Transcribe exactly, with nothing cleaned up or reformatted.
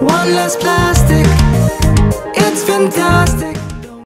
One less plastic, it's fantastic.